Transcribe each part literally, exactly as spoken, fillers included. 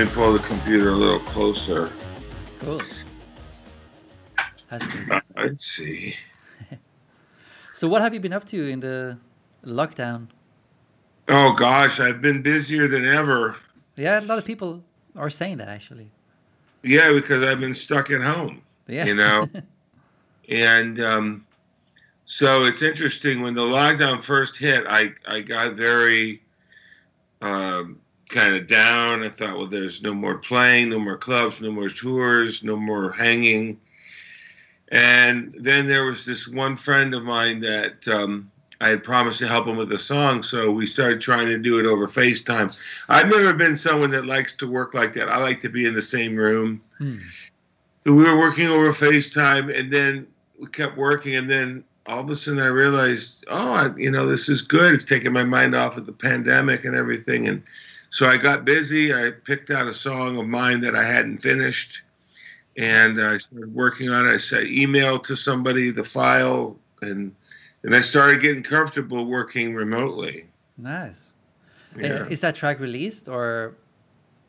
Let me pull the computer a little closer. Cool. That's good. Let's see. So what have you been up to in the lockdown? Oh, gosh, I've been busier than ever. Yeah, a lot of people are saying that, actually. Yeah, because I've been stuck at home, yeah. you know. And um, so it's interesting. When the lockdown first hit, I, I got very um, kind of down. I thought, well, there's no more playing, no more clubs, no more tours, no more hanging. And then there was this one friend of mine that um, I had promised to help him with a song, so we started trying to do it over FaceTime. I've never been someone that likes to work like that. I like to be in the same room. Hmm. So we were working over FaceTime, and then we kept working, and then all of a sudden I realized, oh, I, you know, this is good. It's taking my mind off of the pandemic and everything. And so I got busy. I picked out a song of mine that I hadn't finished, and I started working on it. I said, email to somebody the file, and and I started getting comfortable working remotely. Nice. Yeah. Is that track released or?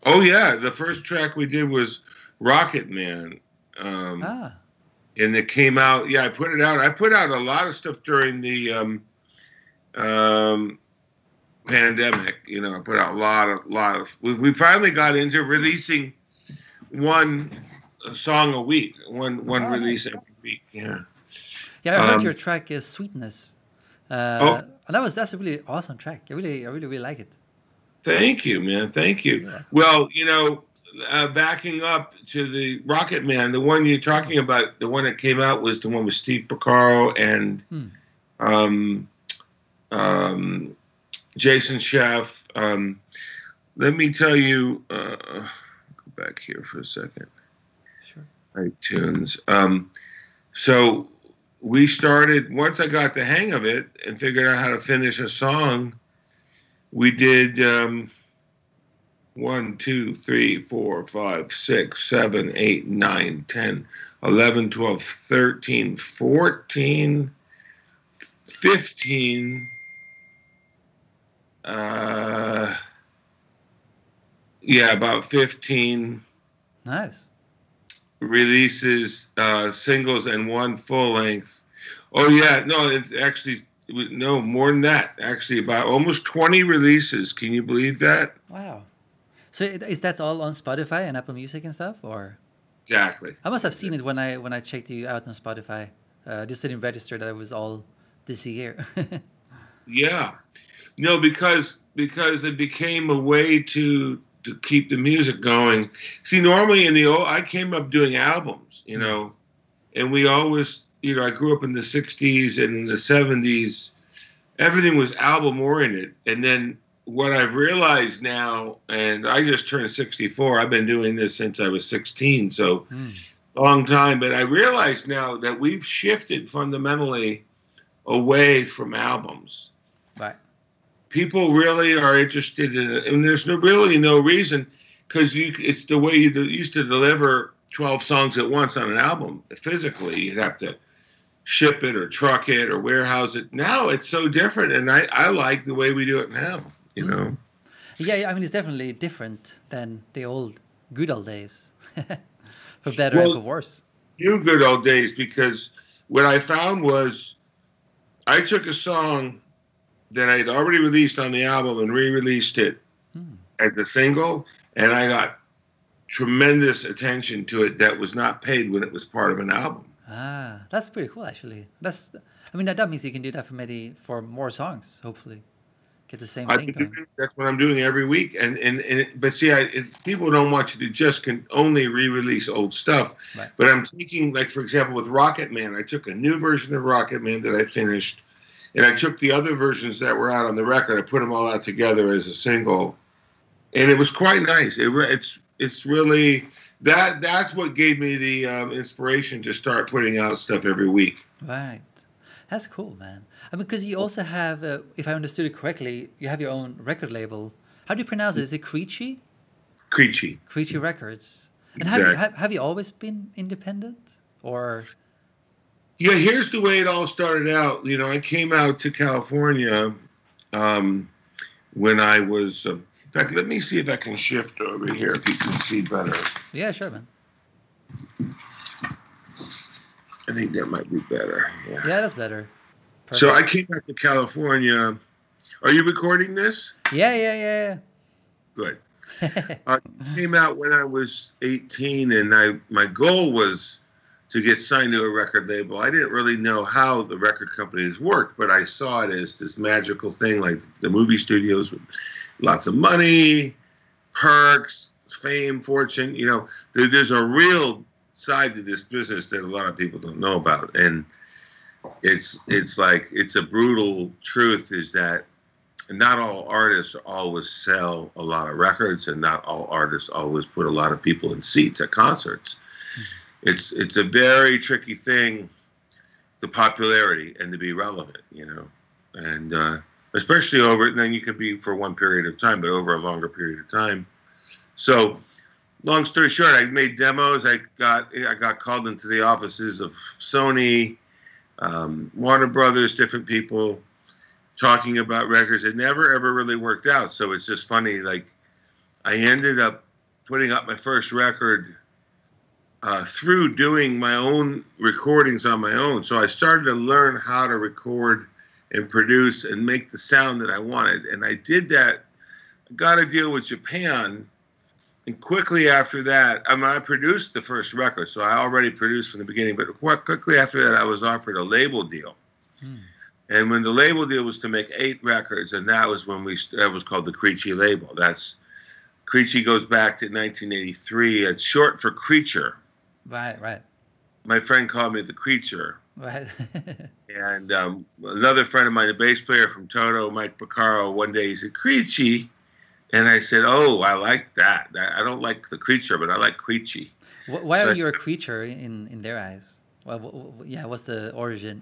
Oh yeah, the first track we did was Rocket Man, um, ah. and it came out. Yeah, I put it out. I put out a lot of stuff during the um, um, pandemic. You know, I put out a lot of lot of. We, we finally got into releasing one. A song a week, one one oh, release nice. every week. Yeah, yeah. I heard um, your track is Sweetness. Uh, oh, and that was that's a really awesome track. I really, I really, really like it. Thank you, man. Thank you. Yeah. Well, you know, uh, backing up to the Rocket Man, the one you're talking about, the one that came out was the one with Steve Porcaro and hmm. um, um, Jason Schaff. Um, let me tell you. Uh, go back here for a second. iTunes. Um, so we started, once I got the hang of it and figured out how to finish a song, we did um, one, two, three, four, five, six, seven, eight, nine, ten, eleven, twelve, thirteen, fourteen, fifteen, uh, yeah, about fifteen. Nice. Releases, uh, singles, and one full length. Oh yeah, no, it's actually no more than that. Actually, about almost twenty releases. Can you believe that? Wow. So is that all on Spotify and Apple Music and stuff, or? Exactly. I must have seen it when I when I checked you out on Spotify. Uh, just didn't register that it was all this year. Yeah, no, because because it became a way to. to keep the music going. See, normally in the old, I came up doing albums, you know, and we always, you know, I grew up in the sixties and in the seventies, everything was album oriented. And then what I've realized now, and I just turned sixty-four, I've been doing this since I was sixteen, so mm. long time, but I realize now that we've shifted fundamentally away from albums. Right. People really are interested in it, and there's no, really no reason, because you, it's the way you do, used to deliver twelve songs at once on an album. Physically, you'd have to ship it or truck it or warehouse it. Now it's so different, and I, I like the way we do it now, you know? Yeah, I mean, it's definitely different than the old, good old days, for better well, and for worse. New good old days, because what I found was I took a song that I had already released on the album and re-released it hmm. as a single, and I got tremendous attention to it that was not paid when it was part of an album. Ah, that's pretty cool, actually. That's, I mean, that, that means you can do that for maybe for more songs, hopefully. Get the same I thing going. Doing, that's what I'm doing every week, and and, and but see, I, it, people don't want you to just can only re-release old stuff. Right. But I'm taking, like for example, with Rocket Man, I took a new version of Rocket Man that I finished. And I took the other versions that were out on the record. I put them all out together as a single, and it was quite nice. It, it's it's really that that's what gave me the um, inspiration to start putting out stuff every week. Right, that's cool, man. I mean, because you also have, uh, if I understood it correctly, you have your own record label. How do you pronounce it? Is it Creatchy? Creatchy. Creatchy Records. And exactly. have, you, have have you always been independent, or? Yeah, here's the way it all started out. You know, I came out to California um, when I was, um, In fact, let me see if I can shift over here if you can see better. Yeah, sure, man. I think that might be better. Yeah, yeah, that's better. Perfect. So I came back to California. Are you recording this? Yeah, yeah, yeah. Good. I came out when I was eighteen, and I my goal was to get signed to a record label. I didn't really know how the record companies worked, but I saw it as this magical thing, like the movie studios with lots of money, perks, fame, fortune. You know, there, there's a real side to this business that a lot of people don't know about, and it's it's like it's a brutal truth is that not all artists always sell a lot of records, and not all artists always put a lot of people in seats at concerts. It's it's a very tricky thing, the popularity and to be relevant, you know, and uh, especially over, and then you could be for one period of time, but over a longer period of time. So, long story short, I made demos. I got I got called into the offices of Sony, um, Warner Brothers, different people talking about records. It never ever really worked out. So it's just funny. Like, I ended up putting up my first record Uh, through doing my own recordings on my own. So I started to learn how to record and produce and make the sound that I wanted. And I did that. I got a deal with Japan. And quickly after that, I mean, I produced the first record. So I already produced from the beginning. But quite quickly after that, I was offered a label deal. Hmm. And when the label deal was to make eight records, and that was when we, that was called the Creatchy label. That's, Creatchy goes back to nineteen eighty-three. It's short for Creature. Right, right. My friend called me the Creature. Right. And um, another friend of mine, the bass player from Toto, Mike Porcaro, one day he said, Creatchy. And I said, oh, I like that. I don't like the Creature, but I like Creatchy. Why so are I you said, a creature in, in their eyes? Well, yeah, what's the origin?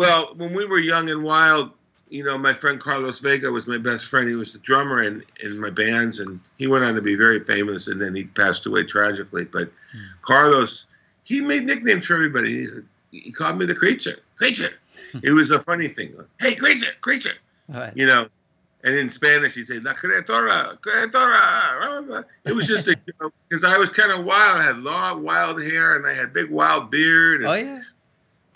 Well, when we were young and wild, you know, my friend Carlos Vega was my best friend. He was the drummer in, in my bands, and he went on to be very famous, and then he passed away tragically. But mm. Carlos, he made nicknames for everybody. He, he called me the Creature. Creature. It was a funny thing. Like, hey, Creature, Creature. Right. You know, and in Spanish, he'd say, La Creatora, Creatora. It was just a joke, because I was kind of wild. I had long, wild hair, and I had big, wild beard. And, oh, yeah.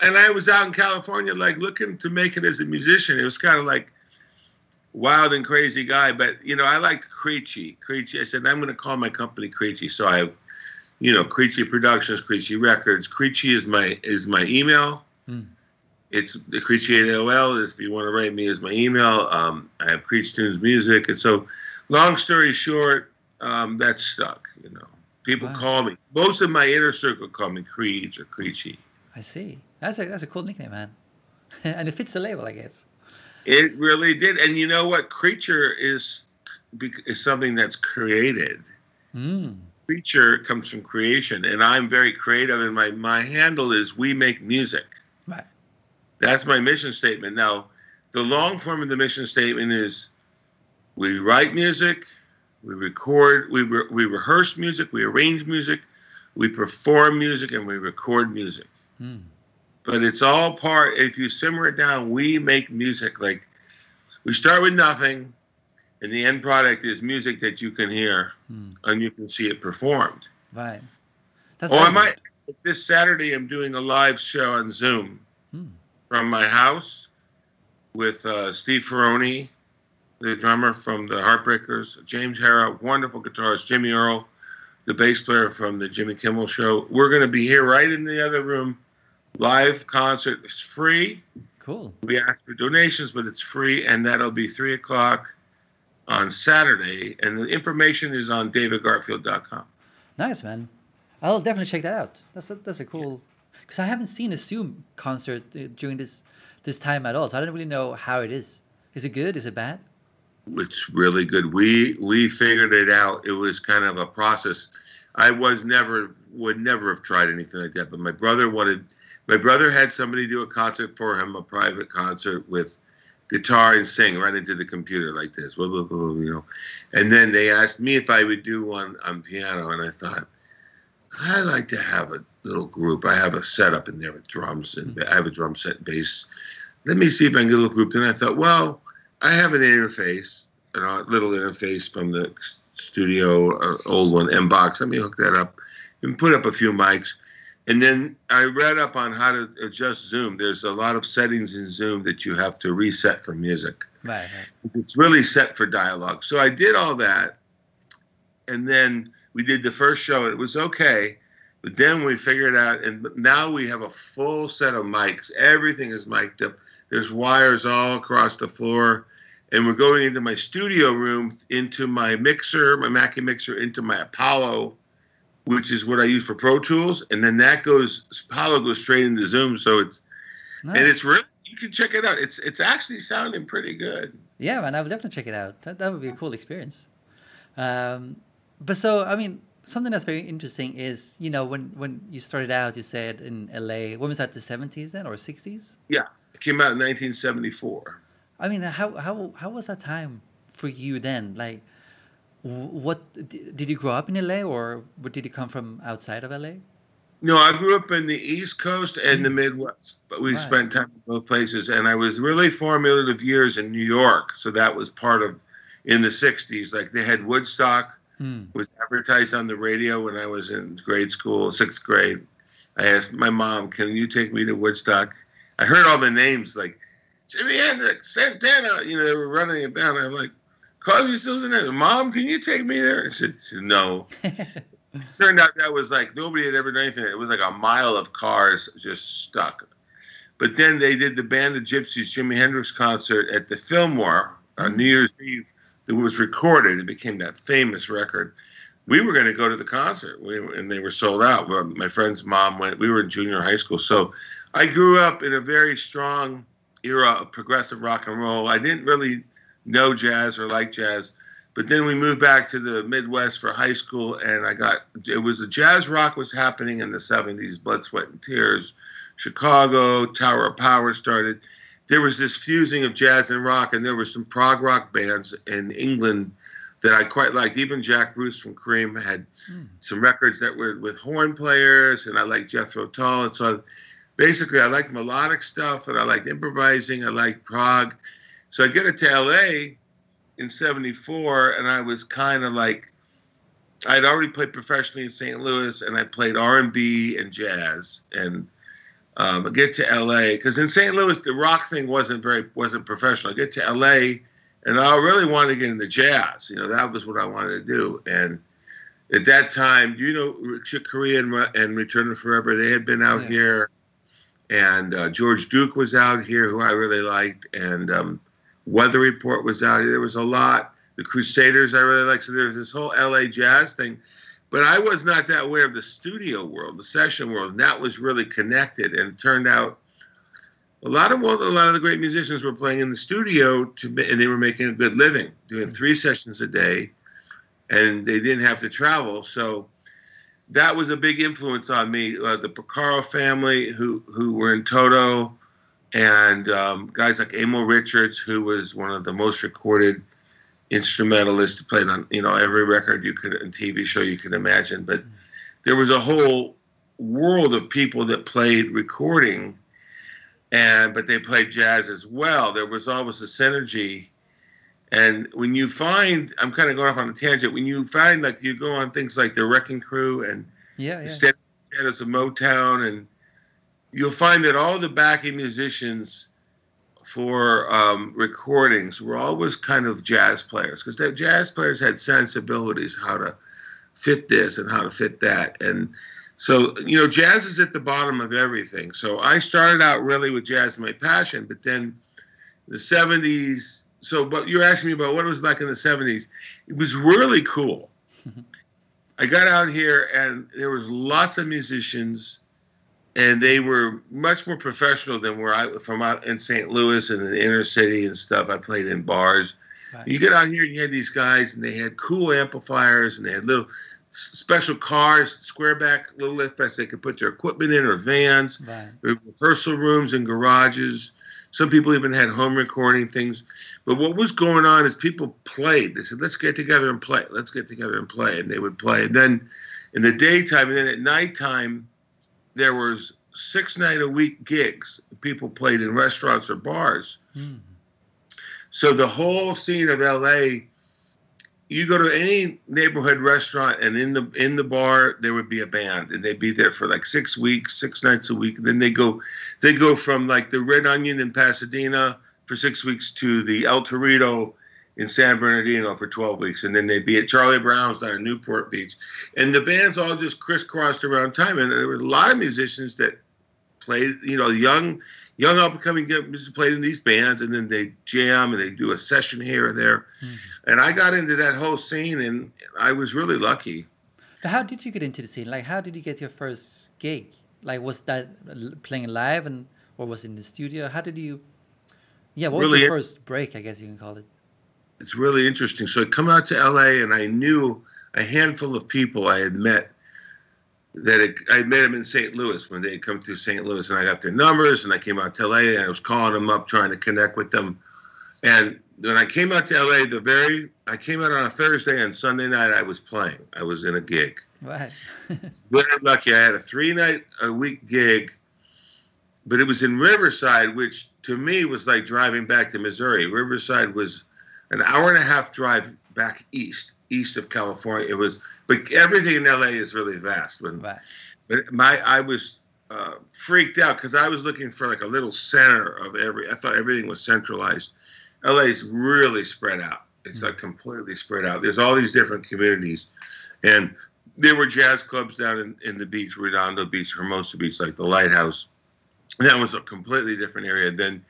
And I was out in California, like, looking to make it as a musician. It was kind of like wild and crazy guy. But, you know, I liked Creatchy. Creatchy. I said, I'm going to call my company Creatchy. So I, you know, Creatchy Productions, Creatchy Records. Creatchy is my is my email. Mm. It's the Creatchy at A O L. If you want to write me as my email, um, I have Creatchy Music. And so, long story short, um, that stuck, you know. People wow. call me. Most of my inner circle call me Creech or Creatchy. I see. That's a that's a cool nickname, man. And it fits the label, I guess. It really did. And you know what? Creature is is something that's created. Mm. Creature comes from creation, and I'm very creative. And my my handle is We Make Music. Right. That's my mission statement. Now, the long form of the mission statement is: we write music, we record, we re we rehearse music, we arrange music, we perform music, and we record music. Mm. But it's all part, if you simmer it down, we make music. Like, we start with nothing, and the end product is music that you can hear, mm. and you can see it performed. Right. That's oh, I might, this Saturday I'm doing a live show on Zoom mm. from my house with uh, Steve Ferrone, the drummer from the Heartbreakers, James Harrow, wonderful guitarist, Jimmy Earl, the bass player from the Jimmy Kimmel Show. We're going to be here right in the other room. Live concert. It's free. Cool. We ask for donations, but it's free, and that'll be three o'clock on Saturday. And the information is on david garfield dot com. Nice, man. I'll definitely check that out. That's a, that's a cool, because I haven't seen a Zoom concert during this this time at all, so I don't really know how it is. Is it good? Is it bad? It's really good. We we figured it out. It was kind of a process. I was never would never have tried anything like that, but my brother wanted. My brother had somebody do a concert for him, a private concert with guitar and sing right into the computer like this, blah, blah, blah, you know. And then they asked me if I would do one on piano, and I thought, I like to have a little group. I have a setup in there with drums, and I have a drum set and bass. Let me see if I can get a little group. Then I thought, well, I have an interface. a little interface from the studio, uh, old one, Mbox. Let me hook that up and put up a few mics. And then I read up on how to adjust Zoom. There's a lot of settings in Zoom that you have to reset for music. Right, right. It's really set for dialogue. So I did all that. And then we did the first show. It was okay. But then we figured out, and now we have a full set of mics. Everything is mic'd up. There's wires all across the floor. And we're going into my studio room, into my mixer, my Mackie mixer, into my Apollo, which is what I use for Pro Tools. And then that goes, Apollo goes straight into Zoom. So it's, nice. And it's really, you can check it out. It's it's actually sounding pretty good. Yeah, man, I would definitely check it out. That, that would be a cool experience. Um, but so, I mean, something that's very interesting is, you know, when, when you started out, you said in L A, when was that, the seventies then or sixties? Yeah, it came out in nineteen seventy-four. I mean, how, how, how was that time for you then? Like, what did you grow up in L A, or did you come from outside of L A? No, I grew up in the East Coast and the Midwest, but we right. spent time in both places. And I was really formative years in New York, so that was part of in the sixties. Like they had Woodstock, mm. was advertised on the radio when I was in grade school, sixth grade. I asked my mom, "Can you take me to Woodstock?" I heard all the names like Jimi Hendrix, Santana. You know, they were running it down. I'm like, Crosby, Stills, and Nash. "Mom, can you take me there?" I said, she said "No." Turned out that was like nobody had ever done anything. It was like a mile of cars just stuck. But then they did the Band of Gypsies Jimi Hendrix concert at the Fillmore on New Year's Eve that was recorded. It became that famous record. We were going to go to the concert, we, and they were sold out. My friend's mom went. We were in junior high school. So I grew up in a very strong era of progressive rock and roll. I didn't really know jazz or like jazz, but then we moved back to the Midwest for high school, and I got, it was the jazz rock was happening in the seventies, Blood, Sweat, and Tears, Chicago, Tower of Power started. There was this fusing of jazz and rock, and there were some prog rock bands in England that I quite liked. Even Jack Bruce from Cream had mm. some records that were with horn players, and I liked Jethro Tull, and so I, basically I liked melodic stuff, and I liked improvising, I liked prog. So I get it to L A in seventy-four, and I was kind of like, I'd already played professionally in Saint Louis, and I played R and B and jazz. And um, I get to L A, because in Saint Louis, the rock thing wasn't very, wasn't professional. I get to L A, and I really wanted to get into jazz. You know, that was what I wanted to do. And at that time, you know, Chick Corea and, and Return of Forever, they had been out yeah. here. And uh, George Duke was out here, who I really liked. And um Weather Report was out. There was a lot. The Crusaders I really liked. So there was this whole L A jazz thing. But I was not that aware of the studio world, the session world. And that was really connected. And it turned out a lot of well, a lot of the great musicians were playing in the studio, to, and they were making a good living, doing three sessions a day. And they didn't have to travel. So that was a big influence on me. Uh, the Porcaro family, who, who were in Toto, and um, guys like Emil Richards, who was one of the most recorded instrumentalists, played on you know every record you could and T V show you could imagine. But there was a whole world of people that played recording, and but they played jazz as well. There was always a synergy. And when you find, I'm kind of going off on a tangent. When you find like you go on things like the Wrecking Crew and yeah, yeah. the standards of Motown and you'll find that all the backing musicians for um, recordings were always kind of jazz players, because the jazz players had sensibilities, how to fit this and how to fit that. And so, you know, jazz is at the bottom of everything. So I started out really with jazz as my passion, but then the seventies. So but you're asking me about what it was like in the seventies. It was really cool. I got out here and there was lots of musicians. And they were much more professional than where I from out in Saint Louis and in the inner city and stuff. I played in bars. Right. You get out here and you had these guys, and they had cool amplifiers, and they had little special cars, square back, little lift backs they could put their equipment in, or vans, right. or rehearsal rooms and garages. Some people even had home recording things. But what was going on is people played. They said, "Let's get together and play. Let's get together and play." And they would play. And then in the daytime, and then at nighttime, there was six night a week gigs. People played in restaurants or bars. Mm. So the whole scene of L A, you go to any neighborhood restaurant, and in the in the bar there would be a band, and they'd be there for like six weeks, six nights a week. And then they go, they go from like the Red Onion in Pasadena for six weeks to the El Torito in San Bernardino for twelve weeks, and then they'd be at Charlie Brown's down in Newport Beach, and the bands all just crisscrossed around time. And there were a lot of musicians that played, you know, young, young up-and-coming musicians played in these bands, and then they jam and they do a session here or there. Mm-hmm. And I got into that whole scene, and I was really lucky. How did you get into the scene? Like, how did you get your first gig? Like, was that playing live, and or was it in the studio? How did you? Yeah, what was really your first break? I guess you can call it. It's really interesting. So I come out to L A, and I knew a handful of people I had met that it, I had met them in Saint Louis when they had come through Saint Louis, and I got their numbers, and I came out to L A, and I was calling them up, trying to connect with them. And when I came out to L A, the very, I came out on a Thursday, and Sunday night I was playing. I was in a gig. Right. Very lucky. I had a three night a week gig, but it was in Riverside, which to me was like driving back to Missouri. Riverside was an hour and a half drive back east, east of California. It was, but everything in L A is really vast. When, right. But my, I was uh, freaked out because I was looking for like a little center of every. I thought everything was centralized. L A's really spread out. It's mm-hmm. like completely spread out. There's all these different communities, and there were jazz clubs down in, in the beach, Redondo Beach, Hermosa Beach, like the Lighthouse. And that was a completely different area than.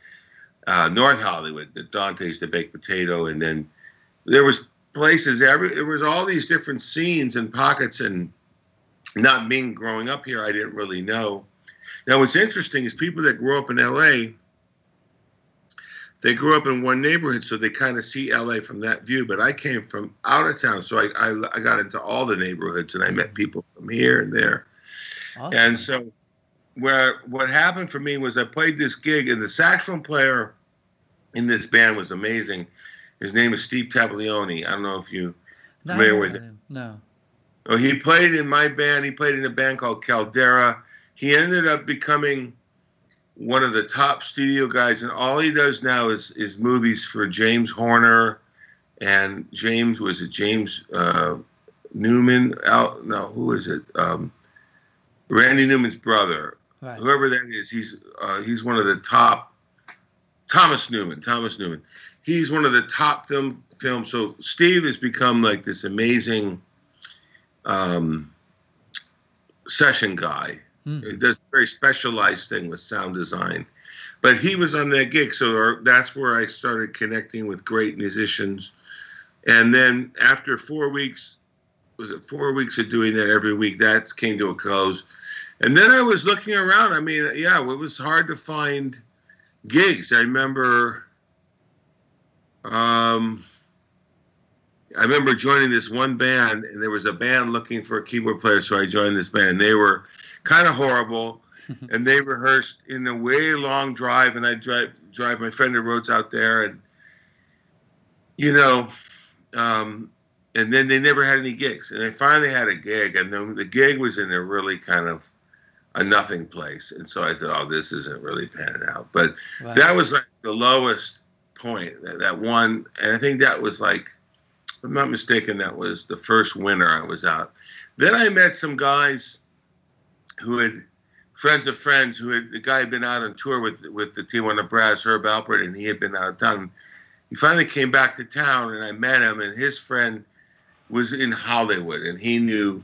Uh, North Hollywood, the Dante's, the Baked Potato, and then there was places. Every there was all these different scenes and pockets. And not being growing up here, I didn't really know. Now, what's interesting is people that grew up in L A, they grew up in one neighborhood, so they kind of see L A from that view. But I came from out of town, so I I, I got into all the neighborhoods, and I met people from here and there, awesome. And so. Where what happened for me was I played this gig, and the saxophone player in this band was amazing. His name is Steve Taglioni. I don't know if you're no, familiar with him. No. Oh, he played in my band. He played in a band called Caldera. He ended up becoming one of the top studio guys, and all he does now is is movies for James Horner and James was it James uh, Newman? Out no, who is it? Um, Randy Newman's brother. Right. Whoever that is, he's uh, he's one of the top. Thomas Newman. Thomas Newman. He's one of the top film films. So Steve has become like this amazing um, session guy. Mm. He does a very specialized thing with sound design, but he was on that gig, so that's where I started connecting with great musicians. And then after four weeks. Was it four weeks of doing that every week? That came to a close. And then I was looking around. I mean, yeah, it was hard to find gigs. I remember um, I remember joining this one band, and there was a band looking for a keyboard player, so I joined this band. They were kind of horrible, and they rehearsed in a way long drive, and I drive, drive my friend who Rhodes out there, and, you know... Um, And then they never had any gigs. And they finally had a gig. And then the gig was in a really kind of a nothing place. And so I thought, oh, this isn't really panning out. But wow. That was like the lowest point, that, that one. And I think that was like, if I'm not mistaken, that was the first winter I was out. Then I met some guys who had, friends of friends, who had, the guy had been out on tour with, with the Tijuana Brass, Herb Alpert, and he had been out of town. He finally came back to town, and I met him, and his friend was in Hollywood, and he knew,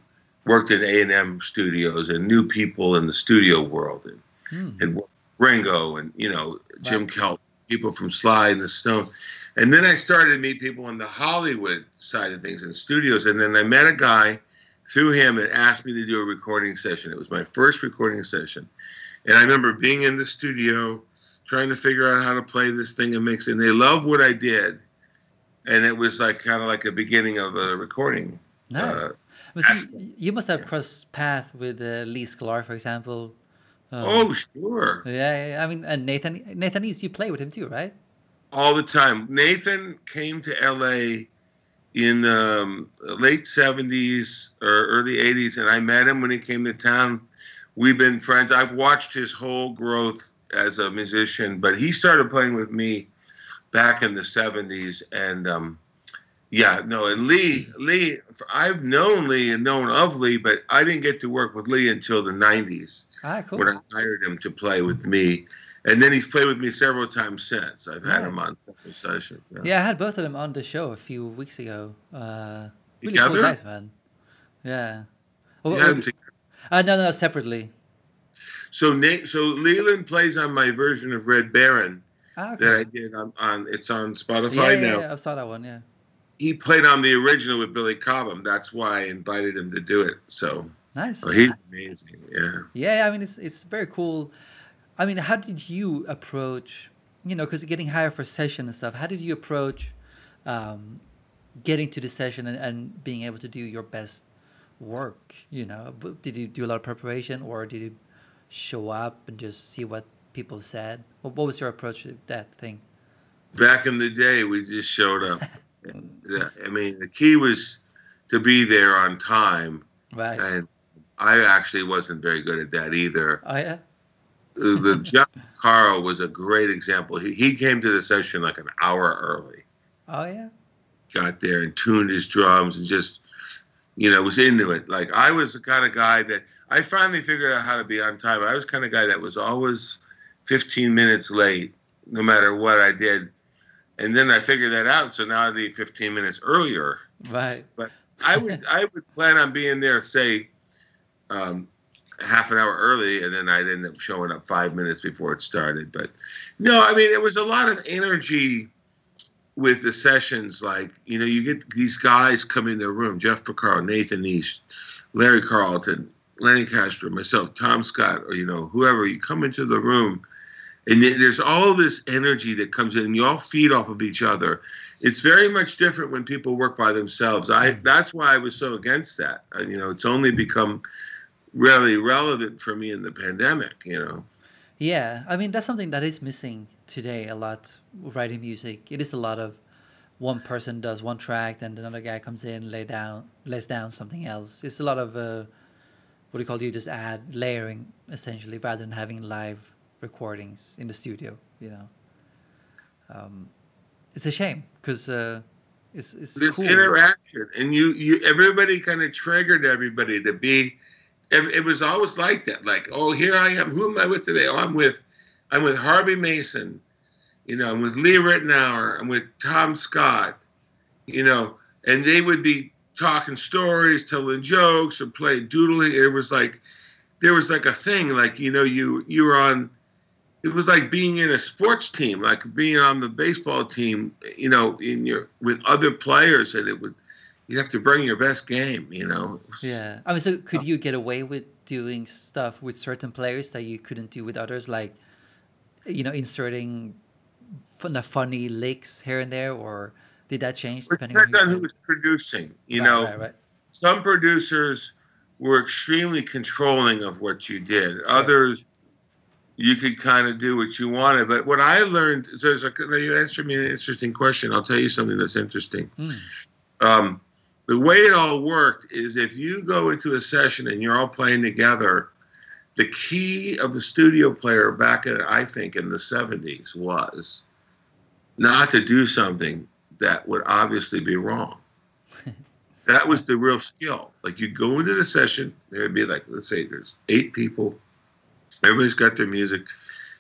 worked at A and M Studios and knew people in the studio world, and mm. had worked with Ringo and, you know, Jim right. Kelp, people from Sly and the Stone. And then I started to meet people on the Hollywood side of things in studios, and then I met a guy through him that asked me to do a recording session. It was my first recording session. And I remember being in the studio trying to figure out how to play this thing and mix it, and they loved what I did. And it was like kind of like a beginning of a recording. No, uh, well, so you, you must have crossed path with uh, Lee Sklar, for example. Um, oh, sure. Yeah, yeah, I mean, and Nathan Nathan East, you play with him too, right? All the time. Nathan came to L A in the um, late seventies or early eighties, and I met him when he came to town. We've been friends. I've watched his whole growth as a musician, but he started playing with me back in the seventies. And um, yeah, no, and Lee, Lee, I've known Lee and known of Lee, but I didn't get to work with Lee until the nineties. Ah, cool. When I hired him to play with me. And then he's played with me several times since. I've had nice. him on the session. Yeah. yeah, I had both of them on the show a few weeks ago. Uh, really together? Cool guys, man. Yeah. You had them together? Uh, no, no, separately. So Nate, so Leland plays on my version of Red Baron ah, okay. that I did on, on. It's on Spotify yeah, yeah, now. Yeah, I saw that one. Yeah. He played on the original with Billy Cobham. That's why I invited him to do it. So nice. Oh, he's amazing. Yeah. Yeah, I mean, it's it's very cool. I mean, how did you approach, you know, because getting hired for session and stuff, how did you approach um, getting to the session and, and being able to do your best work? You know, did you do a lot of preparation, or did you show up and just see what people said? What was your approach to that thing? Back in the day, we just showed up. I mean, the key was to be there on time. Right. And I actually wasn't very good at that either. Oh, yeah? The John Porcaro was a great example. He, he came to the session like an hour early. Oh, yeah? Got there and tuned his drums and just, you know, was into it. Like, I was the kind of guy that, I finally figured out how to be on time. I was the kind of guy that was always fifteen minutes late, no matter what I did. And then I figured that out, so now I'd be fifteen minutes earlier. Right. But I would, I would plan on being there, say, um, half an hour early, and then I'd end up showing up five minutes before it started. But no, I mean, it was a lot of energy with the sessions. Like, you know, you get these guys come in their room, Jeff Porcaro, Nathan East, Larry Carlton, Lenny Castro, myself, Tom Scott, or, you know, whoever. You come into the room, and there's all this energy that comes in, and you all feed off of each other. It's very much different when people work by themselves. I That's why I was so against that. You know, it's only become really relevant for me in the pandemic, you know. Yeah, I mean, that's something that is missing today a lot, writing music. It is a lot of one person does one track, then another guy comes in, lay down, lays down something else. It's a lot of, uh, what do you call it? You just add layering, essentially, rather than having live recordings in the studio, you know. Um, it's a shame, because uh, it's, it's There's cool. interaction, and you, you everybody kind of triggered everybody to be. It was always like that. Like, oh, here I am. Who am I with today? Oh, I'm with, I'm with Harvey Mason. You know, I'm with Lee Ritenour. I'm with Tom Scott. You know, and they would be talking stories, telling jokes, or playing doodling. It was like, there was like a thing. Like, you know, you you were on. It was like being in a sports team, like being on the baseball team. You know, in your with other players, and it would. You have to bring your best game, you know. Yeah. I mean, so could you get away with doing stuff with certain players that you couldn't do with others, like, you know, inserting fun, funny licks here and there, or did that change depending on, on who was producing? You right, know, right, right. Some producers were extremely controlling of what you did. Right. Others, you could kind of do what you wanted. But what I learned, there's a, you answered me an interesting question. I'll tell you something that's interesting. Mm. Um, The way it all worked is if you go into a session and you're all playing together, the key of the studio player back in, I think, in the seventies was not to do something that would obviously be wrong. That was the real skill. Like, you'd go into the session, there'd be like, let's say there's eight people, everybody's got their music,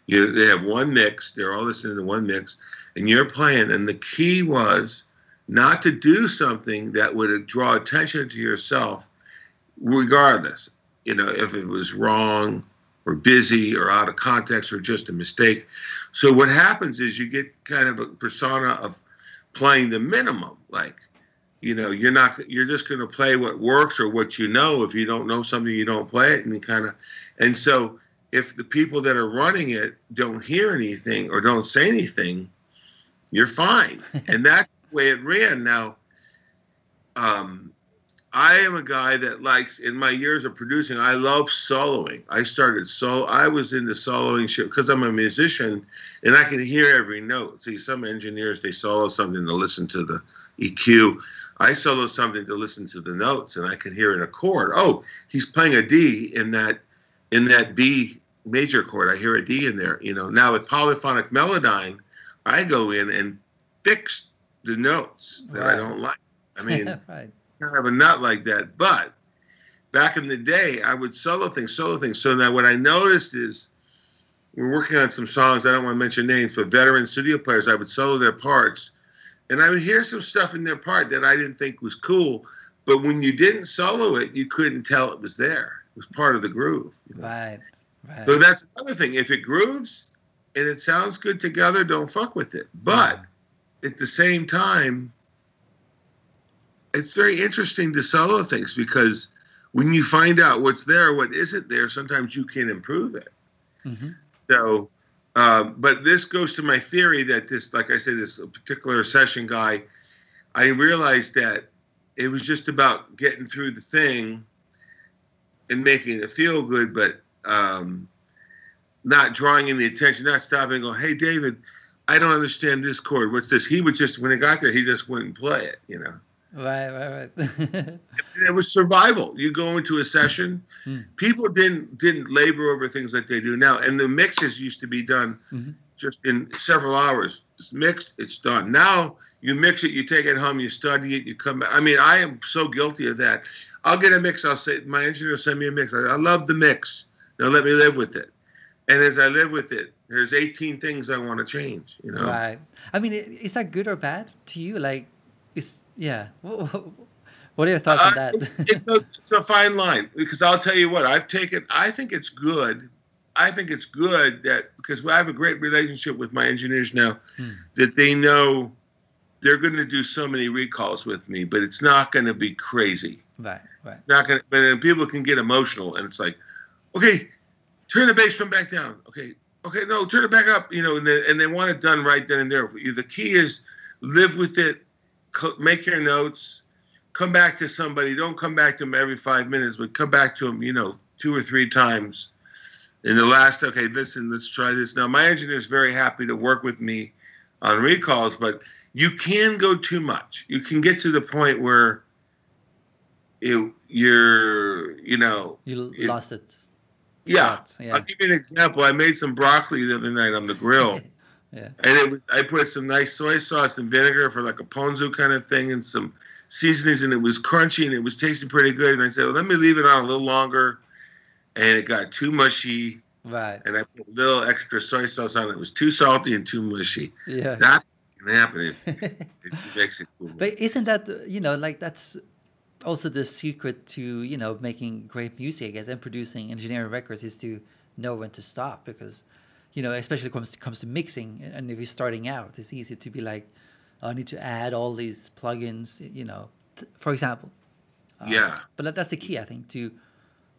you, they have one mix, they're all listening to one mix, and you're playing, and the key was not to do something that would draw attention to yourself, regardless, you know, if it was wrong or busy or out of context or just a mistake. So what happens is you get kind of a persona of playing the minimum. Like, you know, you're not, you're just going to play what works or what you know. If you don't know something, you don't play it, and you kind of, and so if the people that are running it don't hear anything or don't say anything, you're fine. And that. Way it ran. Now, um, I am a guy that likes, in my years of producing, I love soloing. I started solo. I was into soloing shit because I'm a musician and I can hear every note. See, some engineers, they solo something to listen to the E Q. I solo something to listen to the notes, and I can hear in a chord. Oh, he's playing a D in that, in that B major chord. I hear a D in there. You know, now with polyphonic melodyne, I go in and fix the notes that right. I don't like. I mean, right. I have a nut like that. But back in the day, I would solo things, solo things. So now what I noticed is we're working on some songs. I don't want to mention names, but veteran studio players, I would solo their parts. And I would hear some stuff in their part that I didn't think was cool. But when you didn't solo it, you couldn't tell it was there. It was part of the groove. You know? Right, right. So that's another thing. If it grooves and it sounds good together, don't fuck with it. But yeah. at the same time, it's very interesting to solo things because when you find out what's there, what isn't there, sometimes you can improve it. Mm-hmm. So... Um, but this goes to my theory that this, like I said, this particular session guy, I realized that it was just about getting through the thing and making it feel good, but um, not drawing in the attention, not stopping and going, hey, David, I don't understand this chord. What's this? He would just, when it got there, he just wouldn't play it, you know. Right, right, right. It was survival. You go into a session, mm-hmm. people didn't didn't labor over things like they do now. And the mixes used to be done mm-hmm. just in several hours. It's mixed, it's done. Now you mix it, you take it home, you study it, you come back. I mean, I am so guilty of that. I'll get a mix. I'll say, my engineer will send me a mix. I, I love the mix. Now let me live with it. And as I live with it, there's eighteen things I want to change. You know, right? I mean, is that good or bad to you? Like, is Yeah. What are your thoughts on that? Uh, it's, a, it's a fine line because I'll tell you what, I've taken, I think it's good. I think it's good that because I have a great relationship with my engineers now hmm. that they know they're going to do so many recalls with me, but it's not going to be crazy. Right, right. Not going to, but then people can get emotional and it's like, okay, turn the bass drum back down. Okay, okay, no, turn it back up, you know, and they, and they want it done right then and there. The key is live with it. Make your notes, come back to somebody. Don't come back to them every five minutes, but come back to them, you know, two or three times. In the last, okay, listen, let's try this. Now, my engineer is very happy to work with me on recalls, but you can go too much. You can get to the point where it, you're, you know. You it, lost it. Yeah. yeah. I'll give you an example. I made some broccoli the other night on the grill. Yeah. And it was, I put some nice soy sauce and vinegar for like a ponzu kind of thing and some seasonings, and it was crunchy and it was tasting pretty good. And I said, well, let me leave it on a little longer. And it got too mushy. Right. And I put a little extra soy sauce on it. It was too salty and too mushy. Yeah. That can happen if it makes it cool. But isn't that, you know, like that's also the secret to, you know, making great music, I guess, and producing engineering records is to know when to stop because... You know, especially when it comes to, comes to mixing, and if you're starting out, it's easy to be like, oh, I need to add all these plugins, you know, for example. Um, yeah. But that's the key, I think, to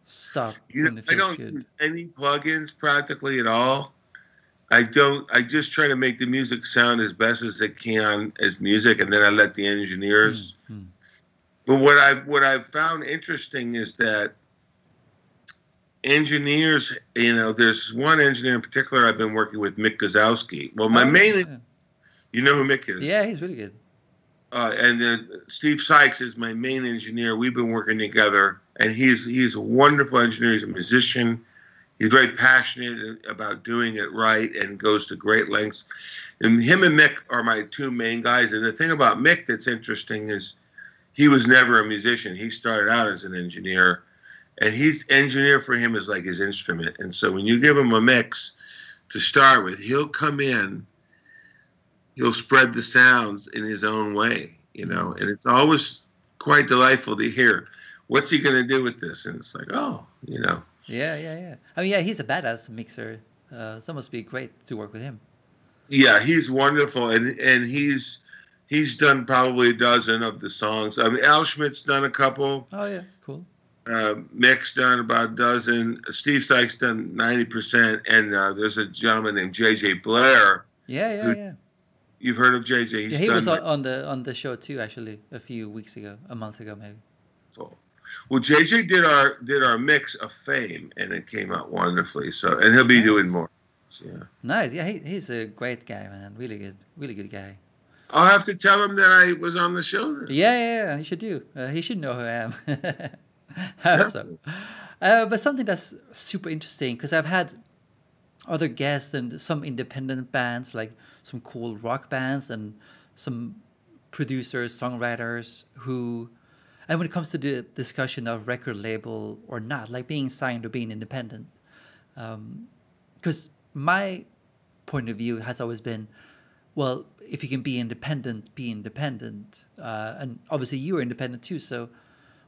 stop you when know, it feels I don't good. Use any plugins practically at all. I don't, I just try to make the music sound as best as it can as music, and then I let the engineers. Mm-hmm. But what I've, what I've found interesting is that engineers, you know, there's one engineer in particular I've been working with, Mick Gazowski. Well, my oh, main, yeah. you know who Mick is? Yeah, he's really good. Uh, and then Steve Sykes is my main engineer. We've been working together, and he's he's a wonderful engineer. He's a musician. He's very passionate about doing it right and goes to great lengths. And him and Mick are my two main guys. And the thing about Mick that's interesting is he was never a musician. He started out as an engineer. And he's engineer for him is like his instrument. And so when you give him a mix to start with, he'll come in, he'll spread the sounds in his own way, you know, and it's always quite delightful to hear. What's he going to do with this? And it's like, oh, you know. Yeah, yeah, yeah. I mean, yeah, he's a badass mixer. Uh, so it must be great to work with him. Yeah, he's wonderful. And, and he's, he's done probably a dozen of the songs. I mean, Al Schmidt's done a couple. Oh, yeah, cool. Uh, Mick's done about a dozen. Steve Sykes done ninety percent. And uh, there's a gentleman named J J Blair. Yeah, yeah, who, yeah. You've heard of J J. He's yeah, he done was like, on the on the show too, actually, a few weeks ago, a month ago maybe. So, well, J J did our did our mix of Fame, and it came out wonderfully. So, and he'll be nice. doing more. So, yeah. Nice. Yeah, he, he's a great guy, man. Really good, really good guy. I'll have to tell him that I was on the show. Yeah, yeah, yeah. He should do. Uh, he should know who I am. I hope so. Uh, but something that's super interesting, because I've had other guests and some independent bands, like some cool rock bands and some producers, songwriters who, and when it comes to the discussion of record label or not, like being signed or being independent, because um, my point of view has always been, well, if you can be independent, be independent. Uh, and obviously you are independent too. So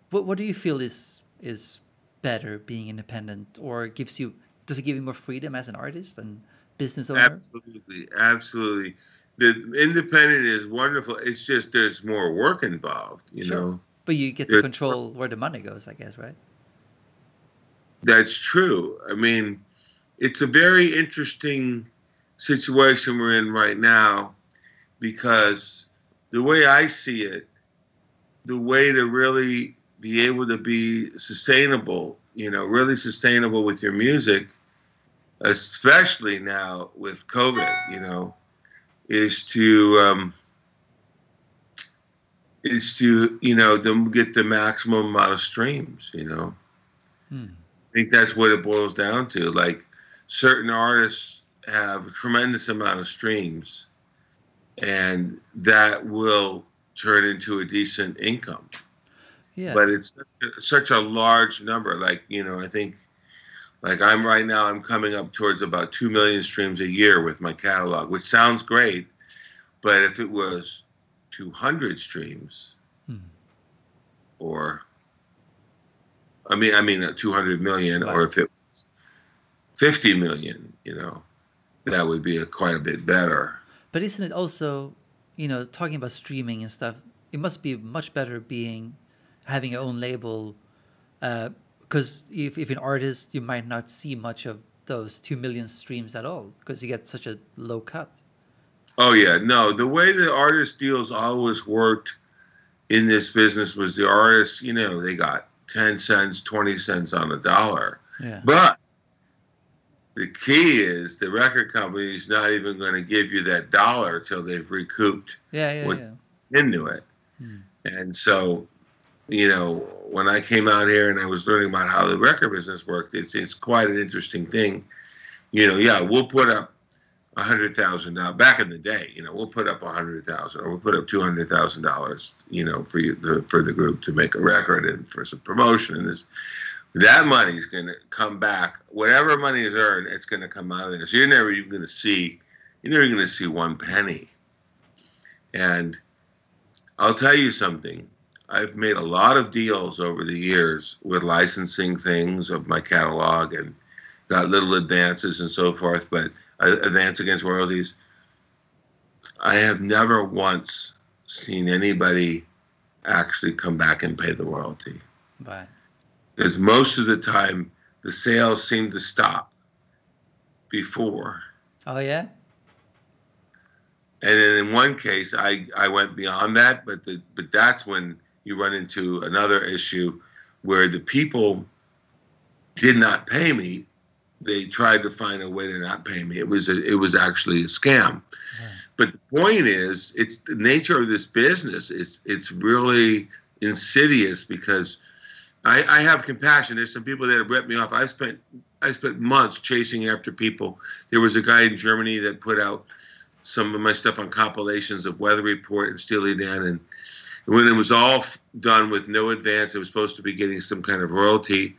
what, what do you feel is, is better, being independent, or gives you, does it give you more freedom as an artist and business owner? Absolutely. Absolutely. The independent is wonderful. It's just there's more work involved, you sure. know. But you get to there's, control where the money goes, I guess, right? That's true. I mean, it's a very interesting situation we're in right now, because the way I see it, the way to really be able to be sustainable, you know, really sustainable with your music, especially now with COVID, you know, is to, um, is to, you know, them get the maximum amount of streams, you know. Hmm. I think that's what it boils down to. Like, certain artists have a tremendous amount of streams, and that will turn into a decent income. Yeah. But it's such a large number. Like, you know, I think, like I'm right now, I'm coming up towards about two million streams a year with my catalog, which sounds great, but if it was two hundred streams, hmm. or, I mean, I mean, two hundred million, wow. or if it was fifty million, you know, that would be a, quite a bit better. But isn't it also, you know, talking about streaming and stuff, it must be much better being, having your own label, because uh, if, if an artist, you might not see much of those two million streams at all, because you get such a low cut. Oh, yeah. No, the way the artist deals always worked in this business was the artist, you know, they got ten cents, twenty cents on a dollar. Yeah. But the key is the record company is not even going to give you that dollar till they've recouped yeah, yeah, what yeah. into it. Mm. And so, you know, when I came out here and I was learning about how the record business worked, it's it's quite an interesting thing. You know, yeah, we'll put up a hundred thousand dollars back in the day. You know, we'll put up a hundred thousand, or we'll put up two hundred thousand dollars. You know, for you the, for the group to make a record and for some promotion and this. That money's going to come back. Whatever money is earned, it's going to come out of there. So you're never even going to see, you're never going to see one penny. And I'll tell you something. I've made a lot of deals over the years with licensing things of my catalog and got little advances and so forth, but advance against royalties. I have never once seen anybody actually come back and pay the royalty. Right. Because most of the time, the sales seem to stop before. Oh, yeah? And then in one case, I, I went beyond that, but, the, but that's when you run into another issue where the people did not pay me. They tried to find a way to not pay me. It was, a, it was actually a scam. Yeah. But the point is, it's the nature of this business. It's, it's really insidious, because I, I have compassion. There's some people that have ripped me off. I spent I spent months chasing after people. There was a guy in Germany that put out some of my stuff on compilations of Weather Report and Steely Dan, and when it was all done with no advance, it was supposed to be getting some kind of royalty.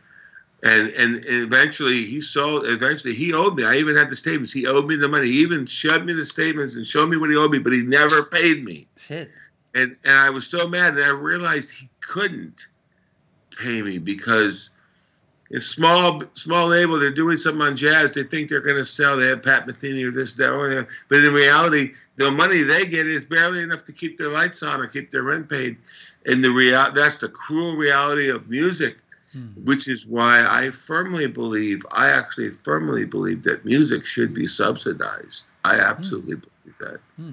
And and, and eventually he sold. Eventually he owed me. I even had the statements. He owed me the money. He even showed me the statements and showed me what he owed me, but he never paid me. Shit. And and I was so mad that I realized he couldn't pay me, because if small small label, they're doing something on jazz, they think they're going to sell, they have Pat Metheny or this, that, or but in reality the money they get is barely enough to keep their lights on or keep their rent paid. And the real that's the cruel reality of music, hmm. which is why I firmly believe I actually firmly believe that music should be subsidized. I absolutely hmm. believe that. hmm.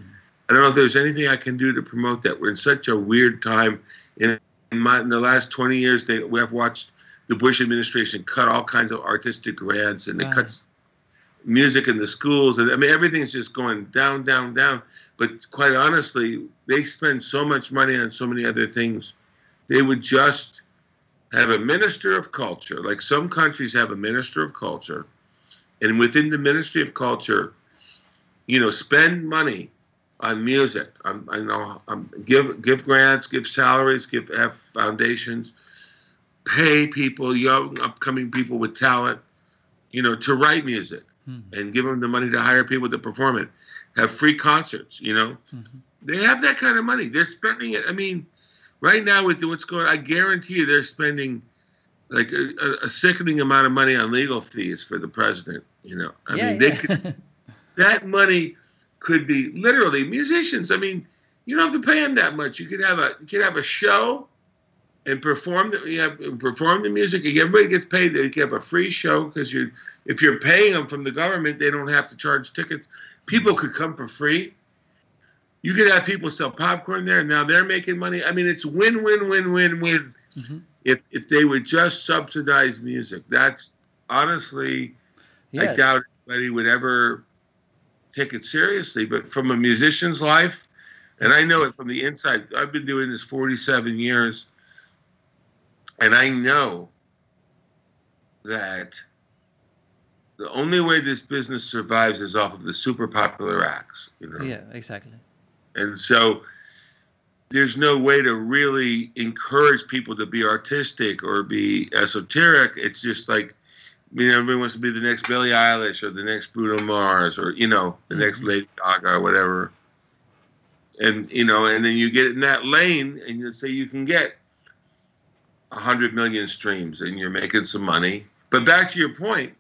I don't know if there's anything I can do to promote that. We're in such a weird time in In, my, in the last twenty years, they, we have watched the Bush administration cut all kinds of artistic grants, and they right. cuts music in the schools. And I mean, everything's just going down, down, down. But quite honestly, they spend so much money on so many other things. They would just have a minister of culture, like some countries have a minister of culture, and within the Ministry of Culture, you know, spend money on music. I'm, I know. I'm, give give grants, give salaries, give have foundations, pay people, young upcoming people with talent, you know, to write music, mm-hmm. and give them the money to hire people to perform it. Have free concerts, you know. Mm-hmm. They have that kind of money. They're spending it. I mean, right now with what's going on, I guarantee you they're spending like a, a sickening amount of money on legal fees for the president, you know. I yeah, mean, they yeah. could, that money could be literally musicians. I mean, you don't have to pay them that much. You could have a you could have a show and perform the you know, perform the music. Everybody gets paid. They can have a free show because you if you're paying them from the government, they don't have to charge tickets. People could come for free. You could have people sell popcorn there, and now they're making money. I mean, it's win, win, win, win, win. Mm-hmm. If if they would just subsidize music, that's honestly, yeah. I doubt anybody would ever take it seriously. But from a musician's life, and I know it from the inside. I've been doing this forty-seven years, and I know that the only way this business survives is off of the super popular acts. You know? Yeah, exactly. And so there's no way to really encourage people to be artistic or be esoteric. It's just like, you know, everybody wants to be the next Billie Eilish or the next Bruno Mars or, you know, the mm-hmm. next Lady Gaga or whatever. And, you know, and then you get in that lane and you say you can get one hundred million streams and you're making some money. But back to your point,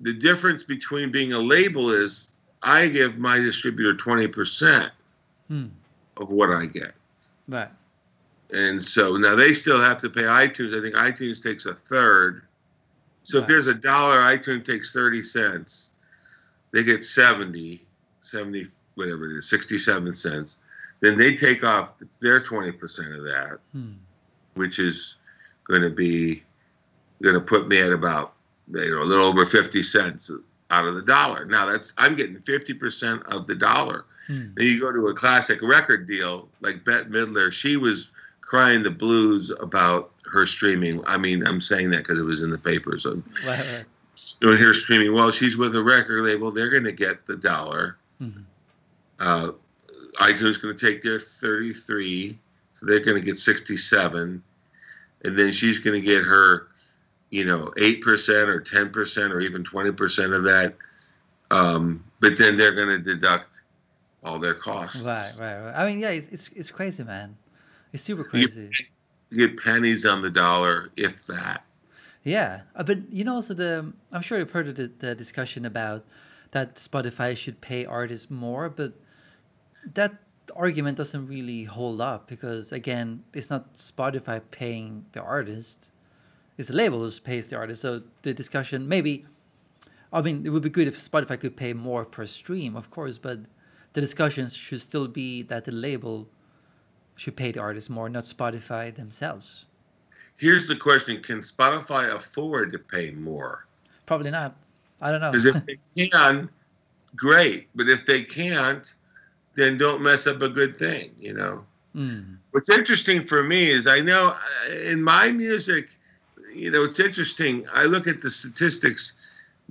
the difference between being a label is, I give my distributor twenty percent hmm. of what I get. Right. And so now they still have to pay iTunes. I think iTunes takes a third. So right. if there's a dollar, iTunes takes thirty cents. They get seventy, seventy, whatever it is, sixty-seven cents. Then they take off their twenty percent of that, hmm. which is going to be, going to put me at about, you know, a little over fifty cents. Out of the dollar. Now that's I'm getting fifty percent of the dollar. Mm. Then you go to a classic record deal like Bette Midler. She was crying the blues about her streaming. I mean, I'm saying that because it was in the papers. So right. doing her streaming. Well, she's with a record label. They're going to get the dollar. Mm-hmm. Uh, iTunes going to take their thirty-three, so they're going to get sixty-seven, and then she's going to get her, you know, eight percent or ten percent or even twenty percent of that. Um, but then they're going to deduct all their costs. Right, right, right. I mean, yeah, it's it's, it's crazy, man. It's super crazy. You get pennies on the dollar, if that. Yeah. Uh, but, you know, also the, I'm sure you've heard of the, the discussion about that Spotify should pay artists more, but that argument doesn't really hold up because, again, it's not Spotify paying the artist. It's the label who pays the artist. So the discussion, maybe, I mean, it would be good if Spotify could pay more per stream, of course, but the discussions should still be that the label should pay the artist more, not Spotify themselves. Here's the question. Can Spotify afford to pay more? Probably not. I don't know. Because if they can, great. But if they can't, then don't mess up a good thing, you know. Mm. What's interesting for me is I know in my music, you know, it's interesting. I look at the statistics.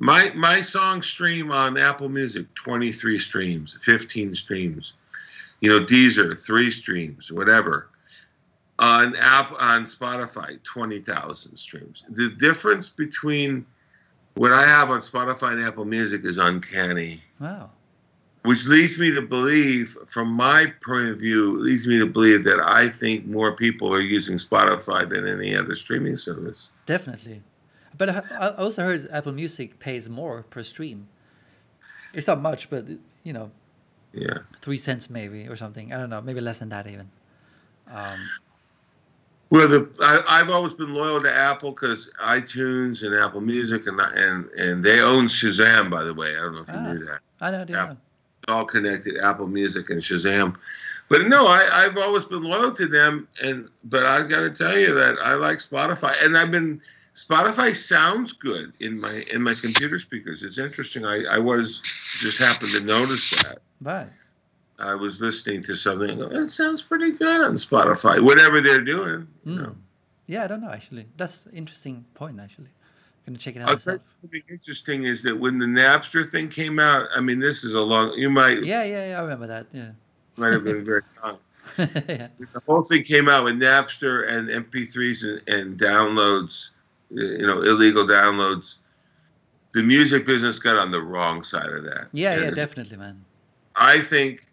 My my song stream on Apple Music, twenty-three streams, fifteen streams. You know, Deezer, three streams, whatever. On app on Spotify, twenty thousand streams. The difference between what I have on Spotify and Apple Music is uncanny. Wow. Which leads me to believe, from my point of view, leads me to believe that I think more people are using Spotify than any other streaming service. Definitely. But I also heard Apple Music pays more per stream. It's not much, but, you know, yeah, three cents maybe or something. I don't know, maybe less than that even. Um, well, the, I, I've always been loyal to Apple because iTunes and Apple Music, and, and, and they own Shazam, by the way. I don't know if you ah, knew that. I don't know. All connected, Apple Music and Shazam. But no, I, I've always been loyal to them. And but I've got to tell you that I like Spotify, and I've been Spotify sounds good in my in my computer speakers. It's interesting. I, I was just happened to notice that. But I was listening to something. And go, that sounds pretty good on Spotify. Whatever they're doing. Mm. You know. Yeah, I don't know actually. That's an interesting point actually. going to check it out myself. Interesting is that when the Napster thing came out, I mean, this is a long, you might. Yeah, yeah, yeah, I remember that, yeah. Might have been very long. Yeah. The whole thing came out with Napster and M P threes and, and downloads, you know, illegal downloads. The music business got on the wrong side of that. Yeah, and yeah, definitely, man. I think,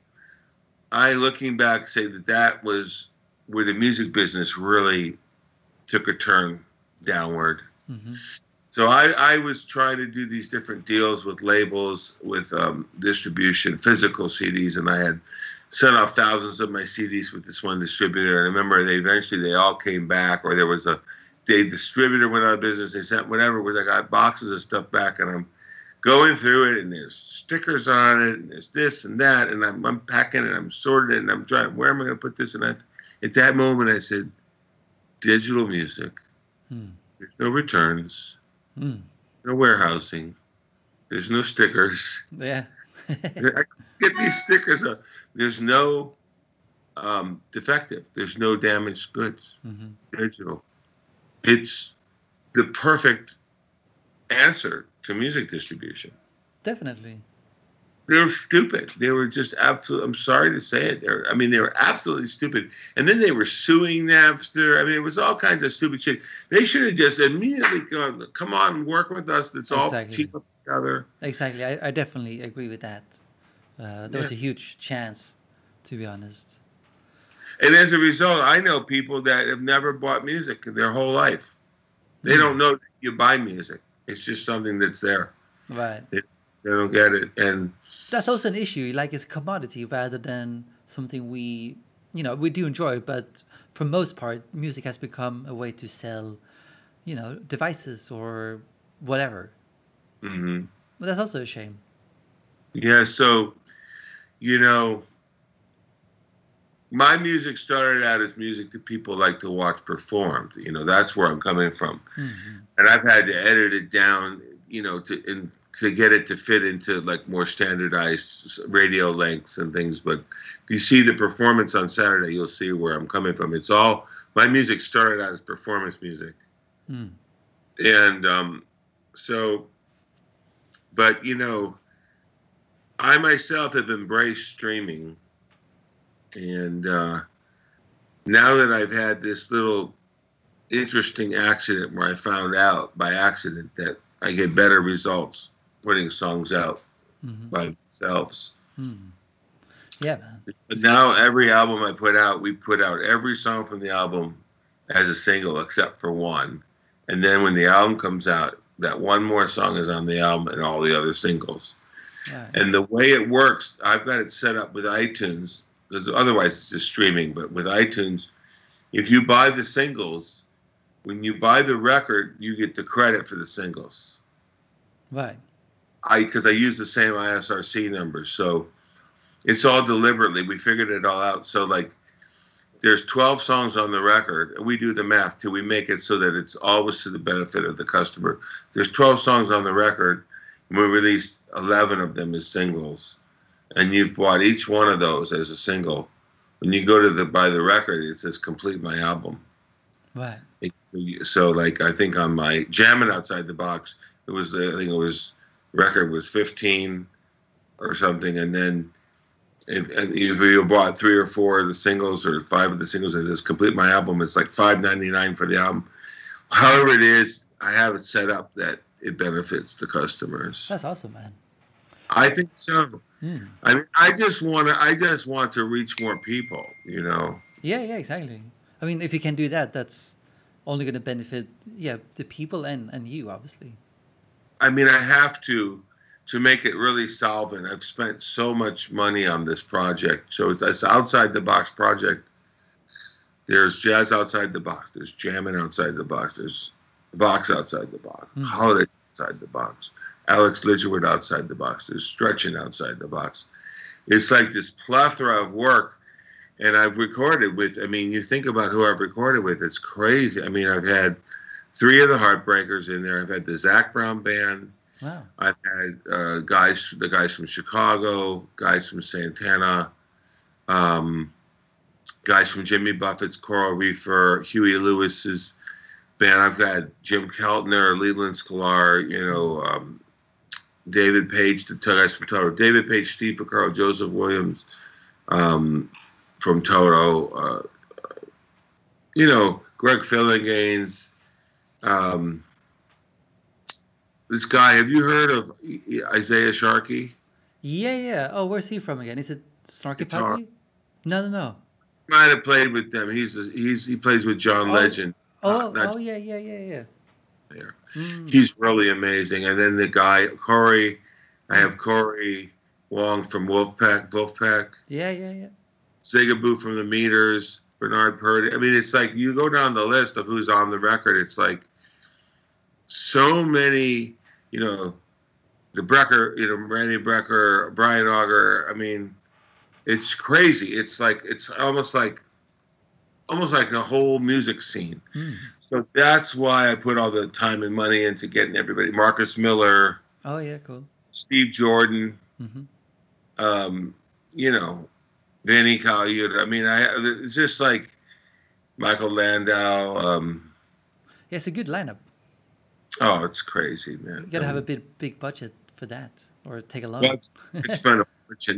I looking back, say that that was where the music business really took a turn downward. Mm-hmm. So I, I was trying to do these different deals with labels, with um, distribution, physical C Ds, and I had sent off thousands of my C Ds with this one distributor. And I remember they eventually they all came back, or there was a the distributor went out of business. They sent whatever. It was I got boxes of stuff back, and I'm going through it, and there's stickers on it, and there's this and that, and I'm unpacking it, and I'm sorting it, and I'm trying. Where am I going to put this? And I, at that moment, I said, "Digital music. Hmm. There's no returns. Hmm. No warehousing. There's no stickers. Yeah, I get these stickers up. There's no um, defective. There's no damaged goods. Mm-hmm. Digital." It's the perfect answer to music distribution. Definitely. They were stupid. They were just absolutely, I'm sorry to say it. They were, I mean, they were absolutely stupid. And then they were suing Napster. I mean, it was all kinds of stupid shit. They should have just immediately gone, come on, work with us. That's exactly. all cheap up each other. Exactly. I, I definitely agree with that. Uh, there yeah. was a huge chance, to be honest. And as a result, I know people that have never bought music in their whole life. They mm. don't know that you buy music. It's just something that's there. Right. They, they don't get it. And that's also an issue. Like, it's a commodity rather than something we, you know, we do enjoy. But for most part, music has become a way to sell, you know, devices or whatever. Mm-hmm. But that's also a shame. Yeah. So, you know... my music started out as music that people like to watch performed. You know, that's where I'm coming from. Mm-hmm. And I've had to edit it down, you know, to in, to get it to fit into, like, more standardized radio lengths and things. But if you see the performance on Saturday, you'll see where I'm coming from. It's all, my music started out as performance music. Mm. And um, so, but, you know, I myself have embraced streaming. And uh, now that I've had this little interesting accident where I found out by accident that I get better results putting songs out mm-hmm. by themselves. Mm-hmm. Yeah, man. But now every album I put out, we put out every song from the album as a single except for one. And then when the album comes out, that one more song is on the album and all the other singles. Yeah, yeah. And the way it works, I've got it set up with iTunes. Because otherwise it's just streaming, but with iTunes, if you buy the singles, when you buy the record, you get the credit for the singles. Right. I because I use the same I S R C numbers, so it's all deliberately. We figured it all out. So, like, there's twelve songs on the record, and we do the math till we make it so that it's always to the benefit of the customer. There's twelve songs on the record, and we released eleven of them as singles. And you've bought each one of those as a single. When you go to the buy the record, it says complete my album. Right. So, like, I think on my Jamming Outside the Box, it was I think it was record was fifteen or something, and then if, if you bought three or four of the singles or five of the singles, it says complete my album. It's like five ninety-nine for the album. However it is, I have it set up that it benefits the customers. That's awesome, man. I think so. Yeah. I mean, I just want to. I just want to reach more people. You know. Yeah, yeah, exactly. I mean, if you can do that, that's only going to benefit, yeah, the people and and you, obviously. I mean, I have to to make it really solvent. I've spent so much money on this project. So it's, it's outside the box project. There's jazz outside the box. There's jamming outside the box. There's box outside the box. Mm. Holiday outside the box. Alex Lidgewood outside the box. There's stretching outside the box. It's like this plethora of work. And I've recorded with, I mean, you think about who I've recorded with. It's crazy. I mean, I've had three of the Heartbreakers in there. I've had the Zac Brown Band. Wow. I've had uh, guys, the guys from Chicago, guys from Santana, um, guys from Jimmy Buffett's Coral Reefer, Huey Lewis's band. I've got Jim Keltner, Leland Sklar, you know, um, David Page, the guys from Toto, David Page, Steve Porcaro, Joseph Williams um, from Toto, uh, you know, Greg Fillinganes. Um, this guy, have you heard of Isaiah Sharkey? Yeah, yeah. Oh, where's he from again? Is it Snarky Puppy? No, no, no. Might have played with them. He's a, he's he plays with John oh, Legend. Oh, not, not oh, yeah, yeah, yeah, yeah. yeah. Mm. He's really amazing. And then the guy Corey, I have Corey Wong from Wolfpack. Wolfpack. Yeah, yeah, yeah. Zigaboo from the Meters. Bernard Purdy. I mean, it's like you go down the list of who's on the record. It's like so many. You know, the Brecker. You know, Randy Brecker, Brian Auger. I mean. It's crazy. It's like it's almost like, almost like the whole music scene. Mm. So that's why I put all the time and money into getting everybody. Marcus Miller. Oh yeah, cool. Steve Jordan. Mm-hmm. um, you know, Vinnie Colaiuta. I mean, I it's just like Michael Landau. Um, yeah, it's a good lineup. Oh, it's crazy, man. You gotta have a big big budget for that, or take a loan. Well, it's fun.